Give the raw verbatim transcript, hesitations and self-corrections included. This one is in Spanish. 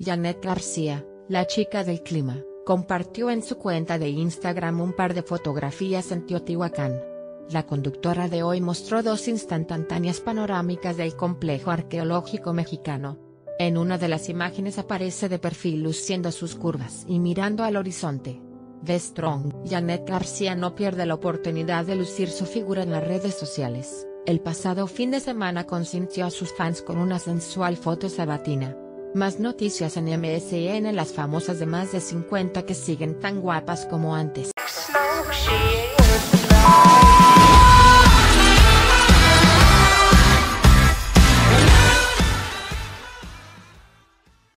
Yanet García, la chica del clima, compartió en su cuenta de Instagram un par de fotografías en Teotihuacán. La conductora de Hoy mostró dos instantáneas panorámicas del complejo arqueológico mexicano. En una de las imágenes aparece de perfil luciendo sus curvas y mirando al horizonte. The Strong. Yanet García no pierde la oportunidad de lucir su figura en las redes sociales. El pasado fin de semana consintió a sus fans con una sensual foto sabatina. Más noticias en M S N. Las famosas de más de cincuenta que siguen tan guapas como antes.